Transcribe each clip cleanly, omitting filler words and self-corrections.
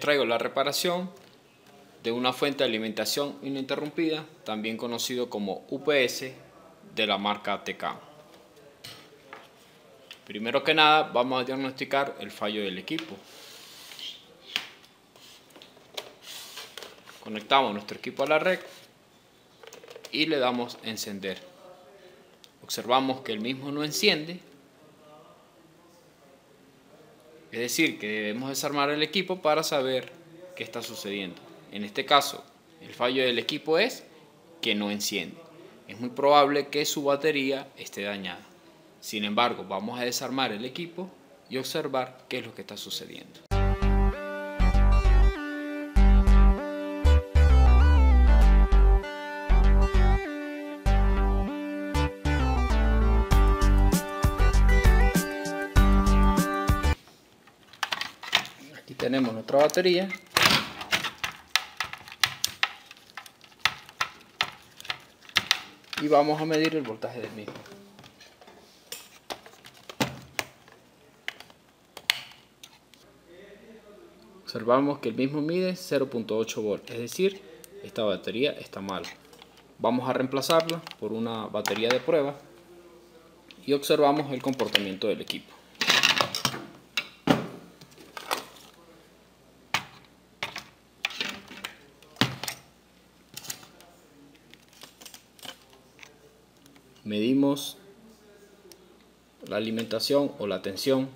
traigo la reparación de una fuente de alimentación ininterrumpida, también conocido como UPS, de la marca TK. Primero que nada, vamos a diagnosticar el fallo del equipo. Conectamos nuestro equipo a la red y le damos a encender. Observamos que el mismo no enciende, es decir, que debemos desarmar el equipo para saber qué está sucediendo. En este caso, el fallo del equipo es que no enciende. Es muy probable que su batería esté dañada. Sin embargo, vamos a desarmar el equipo y observar qué es lo que está sucediendo. Aquí tenemos nuestra batería. Y vamos a medir el voltaje del mismo. Observamos que el mismo mide 0.8 volts, es decir, esta batería está mala. Vamos a reemplazarla por una batería de prueba y observamos el comportamiento del equipo. Medimos la alimentación o la tensión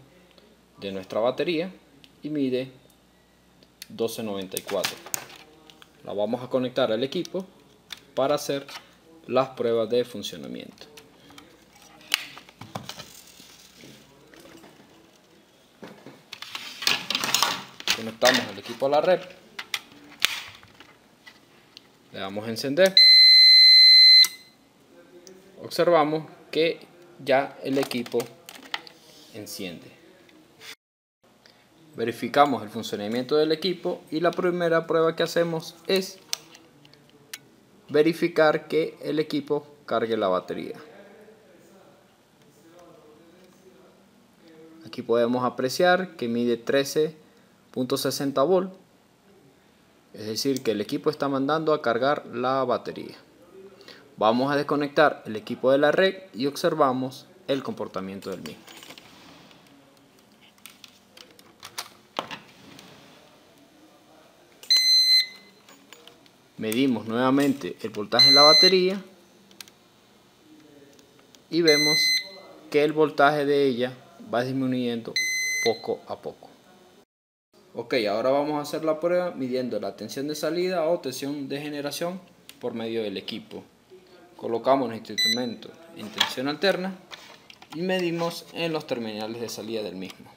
de nuestra batería y mide 12.94. La vamos a conectar al equipo para hacer las pruebas de funcionamiento. Conectamos el equipo a la red, le damos a encender. Observamos que ya el equipo enciende. Verificamos el funcionamiento del equipo y la primera prueba que hacemos es verificar que el equipo cargue la batería. Aquí podemos apreciar que mide 13.60 volts, es decir, que el equipo está mandando a cargar la batería. Vamos a desconectar el equipo de la red y observamos el comportamiento del mismo. Medimos nuevamente el voltaje de la batería y vemos que el voltaje de ella va disminuyendo poco a poco. Ok, ahora vamos a hacer la prueba midiendo la tensión de salida o tensión de generación por medio del equipo. Colocamos nuestro instrumento en tensión alterna y medimos en los terminales de salida del mismo.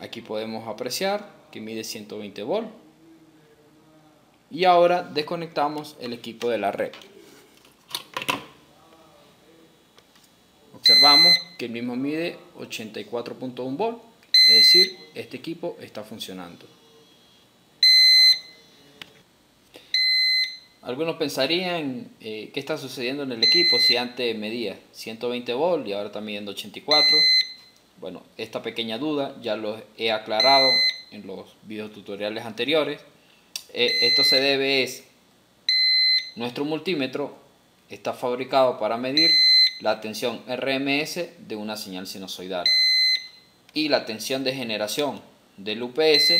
Aquí podemos apreciar que mide 120 volts. Y ahora desconectamos el equipo de la red. Observamos que el mismo mide 84.1 volts, es decir, este equipo está funcionando. Algunos pensarían qué está sucediendo en el equipo si antes medía 120 volts y ahora está midiendo 84. Bueno, esta pequeña duda ya los he aclarado en los videotutoriales anteriores. Esto se debe nuestro multímetro está fabricado para medir la tensión RMS de una señal sinusoidal. Y la tensión de generación del UPS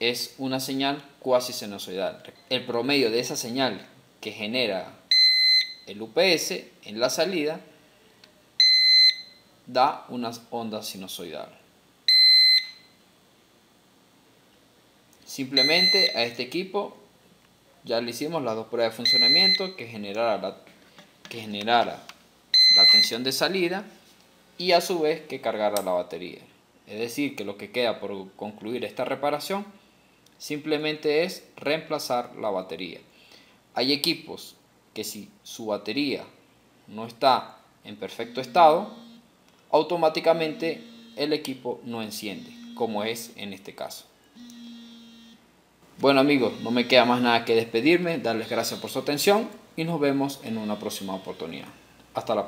es una señal cuasi sinusoidal. El promedio de esa señal que genera el UPS en la salida da una onda sinusoidal. Simplemente a este equipo ya le hicimos las dos pruebas de funcionamiento que generara la tensión de salida y a su vez que cargara la batería. Es decir, que lo que queda por concluir esta reparación simplemente es reemplazar la batería. Hay equipos que si su batería no está en perfecto estado, automáticamente el equipo no enciende, como es en este caso. Bueno amigos, no me queda más nada que despedirme, darles gracias por su atención y nos vemos en una próxima oportunidad. Hasta la próxima.